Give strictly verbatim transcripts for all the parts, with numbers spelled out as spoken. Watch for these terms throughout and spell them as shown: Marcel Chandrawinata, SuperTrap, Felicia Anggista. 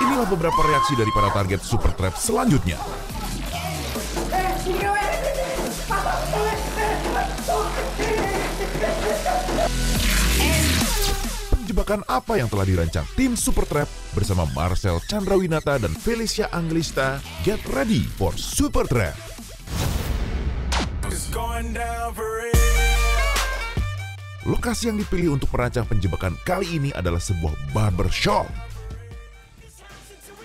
Inilah beberapa reaksi dari para target SuperTrap selanjutnya. Penjebakan apa yang telah dirancang tim SuperTrap bersama Marcel Chandrawinata dan Felicia Anggista. Get ready for SuperTrap. Lokasi yang dipilih untuk merancang penjebakan kali ini adalah sebuah barbershop.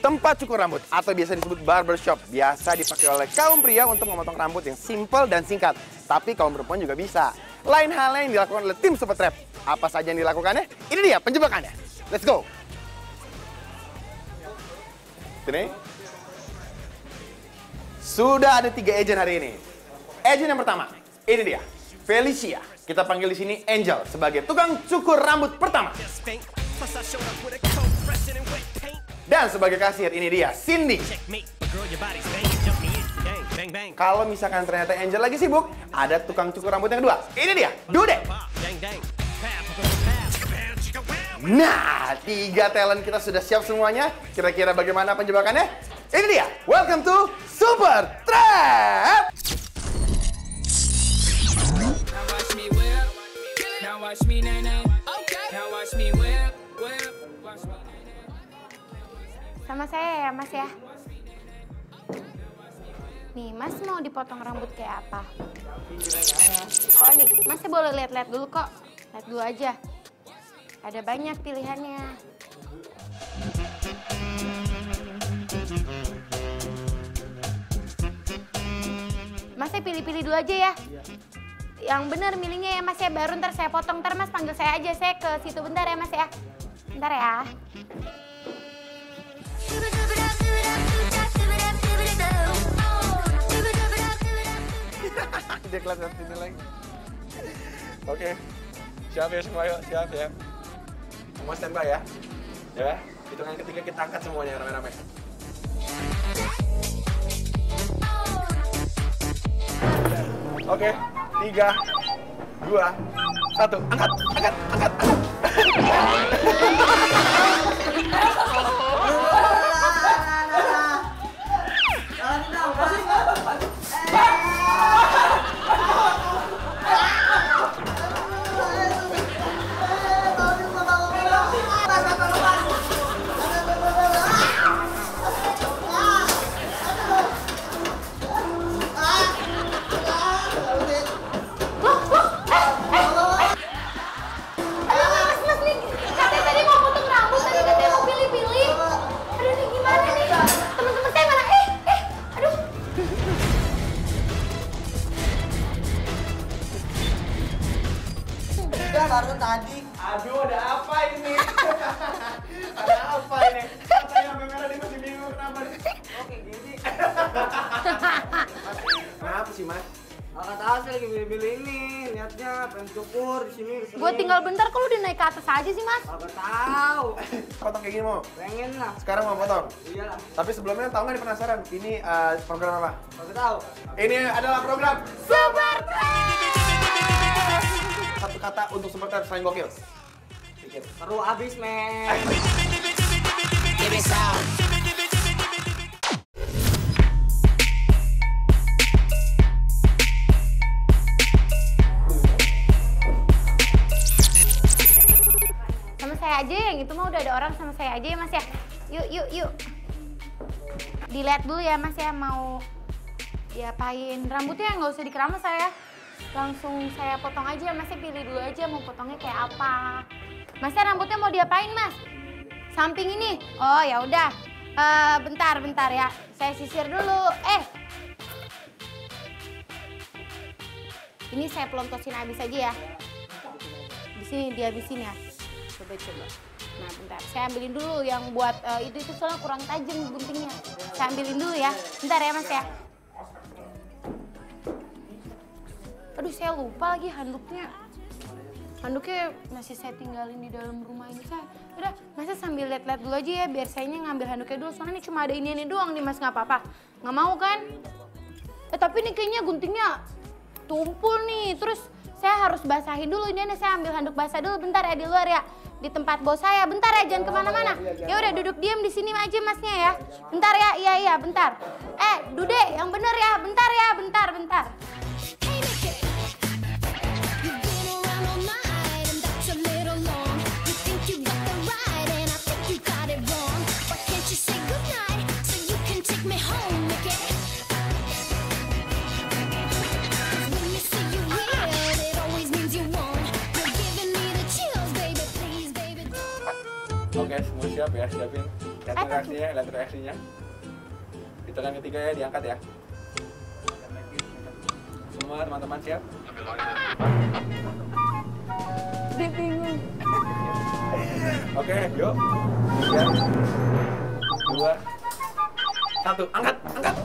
Tempat cukur rambut atau biasa disebut barbershop biasa dipakai oleh kaum pria untuk memotong rambut yang simpel dan singkat. Tapi kaum perempuan juga bisa. Lain halnya yang dilakukan oleh tim SuperTrap. Apa saja yang dilakukannya? Ini dia penjebakannya. Let's go. Sini. Sudah ada tiga agent hari ini. Agent yang pertama, ini dia, Felicia. Kita panggil di sini Angel sebagai tukang cukur rambut pertama. Dan sebagai kasir, ini dia, Cindy. Kalau misalkan ternyata Angel lagi sibuk, ada tukang cukur rambut yang kedua. Ini dia, Dude. Nah, tiga talent kita sudah siap semuanya. Kira-kira bagaimana penjebakannya? Ini dia, welcome to SuperTrap! Sama saya ya, Mas ya. Nih, Mas mau dipotong rambut kayak apa? Oh, ini Mas boleh lihat-lihat dulu kok. Lihat dulu aja. Ada banyak pilihannya. Mas saya pilih-pilih dulu aja ya. Yang benar milihnya ya, Mas ya. Baru ntar saya potong, ntar Mas panggil saya aja. Saya ke situ bentar ya, Mas ya. Bentar ya. Dia kelas sini lagi. Oke, siap ya semua, yuk, siap ya. Semua standby ya. Ya, hitungan ketiga kita angkat semuanya rame-rame. Oke, tiga, dua, satu, angkat, angkat, angkat, angkat. Baru tadi. Aduh, ada apa ini? Ada apa ini? Katanya sampai merah dia masih bingung kenapa. Oke, gini. Kenapa sih, Mas? Kakak tahu sih lagi pilih-pilih ini. Niatnya pengen cukur di sini. Gue tinggal bentar, kok lu udah naik ke atas aja sih, Mas? Kakak tahu. Potong kayak gini mau? Pengen lah. Sekarang mau potong? Iya lah. Tapi sebelumnya tahu nggak, penasaran? Ini uh, program apa? Kakak tahu. Ini adalah program SuperTrap. Satu kata untuk SuperTrap selain gokil. Bikin seru abis, men. Sama saya aja yang itu mah udah ada orang, sama saya aja ya, Mas ya. Yuk, yuk, yuk. Dilihat dulu ya, Mas ya, mau diapain. Rambutnya nggak usah dikeramas saya. Langsung saya potong aja, Masnya pilih dulu aja mau potongnya kayak apa. Masnya rambutnya mau diapain, Mas? Samping ini? Oh ya udah, uh, bentar bentar ya, saya sisir dulu. Eh, ini saya pelontosin habis aja ya. Di sini dihabisin ya. Coba coba. Nah bentar, saya ambilin dulu yang buat uh, itu itu soalnya kurang tajam guntingnya. Saya ambilin dulu ya, bentar ya Mas ya. Aduh, saya lupa lagi handuknya. Handuknya masih saya tinggalin di dalam rumah ini, saya. Udah, Mas sambil lihat-lihat dulu aja ya, biar sayanya ngambil handuknya dulu. Soalnya ini cuma ada ini-ini doang nih, Mas, nggak apa-apa. Nggak mau kan? Eh, tapi ini kayaknya guntingnya tumpul nih. Terus saya harus basahin dulu ini, nih, saya ambil handuk basah dulu bentar ya di luar ya, di tempat bos saya, bentar ya jangan kemana-mana. Ya udah duduk diam di sini aja masnya ya, bentar ya, iya iya bentar. Eh Dude yang bener ya, bentar ya, bentar bentar. Oke, semua siap ya, siapin. Lihat reaksinya, lihat reaksinya. Kita kan ketiga ya, diangkat ya. Semua teman-teman siap? Dia bingung. Oke, yuk. Tiga, dua, satu, angkat, angkat.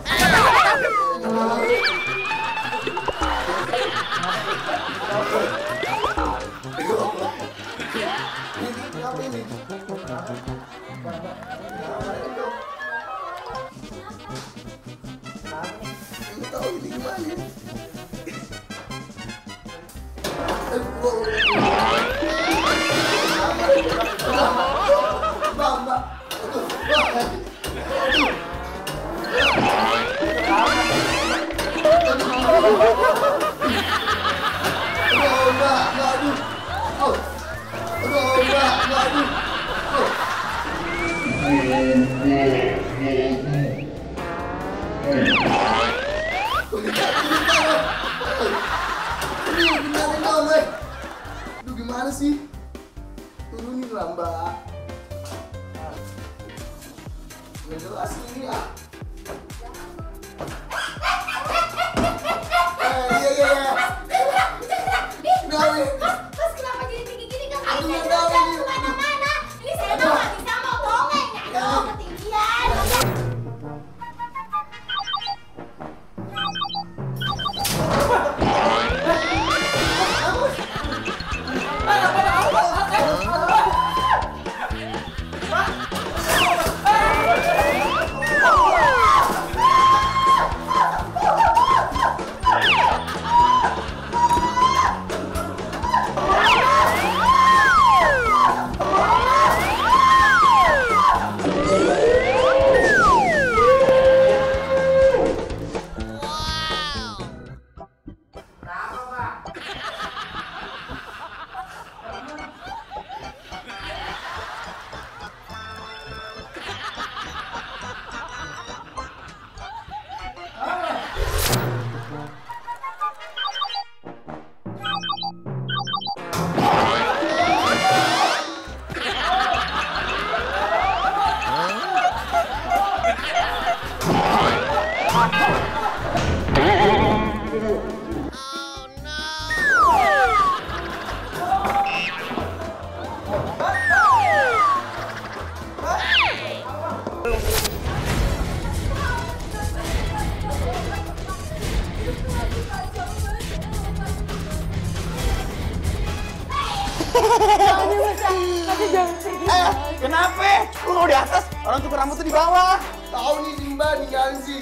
Kenapa? Lu mau di atas, orang cukur rambut tuh di bawah. Tahu nih Simba ninggalin sih.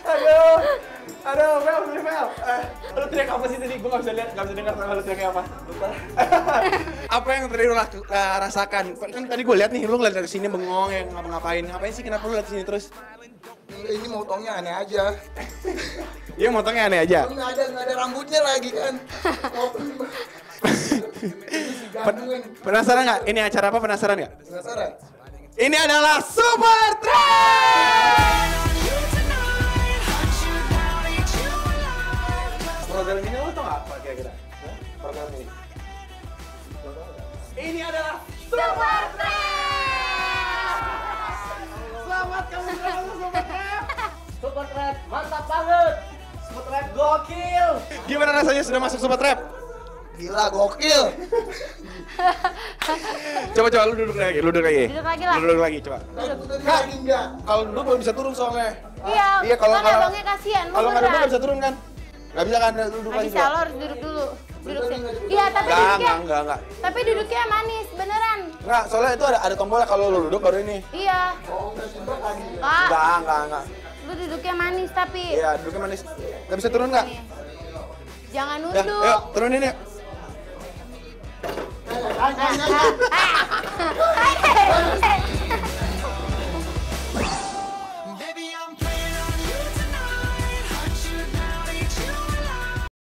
Aduh, aduh, Mel, Mel. Eh, lu teriak apa sih tadi? Gue nggak bisa lihat, nggak bisa dengar sama lu teriaknya apa. Lupa. Apa yang tadi lu uh, rasakan? Kan tadi gue lihat nih, lu ngeliat dari sini bengong yang ngapa-ngapain. Ngapain sih? Kenapa lu lihat sini terus? Ini motongnya aneh aja. Iya, motongnya aneh aja. Nggak ada, nggak ada rambutnya lagi kan. Penasaran nggak? Ini acara apa? Penasaran nggak? Penasaran. Ini adalah SuperTrap. Program ini lo tau apa kira-kira? Program ini. Ini adalah SuperTrap. Selamat kamu bertemu SuperTrap. SuperTrap mantap banget. SuperTrap gokil. Gimana rasanya sudah masuk SuperTrap? Gila, gokil. Coba coba lu duduk lagi, lu duduk lagi. Duduk lagi lah. Lu duduk lagi coba. Kak, kalau duduk belum bisa turun soalnya. Iya. Iya kalau kalau abangnya kasihan. Kalau enggak duduk enggak bisa turun kan? Enggak bisa kan duduk lagi. Bisa, lo harus duduk dulu. Duduk sih. Iya, tapi duduknya enggak enggak. Tapi duduknya manis, beneran. Enggak, soalnya itu ada ada tombolnya kalau lu duduk baru ini. Iya. Oh, enggak enggak enggak. Lu duduknya manis tapi. Iya, duduknya manis. Enggak bisa turun enggak? Jangan nunduk. Ya, ayo, turunin ya.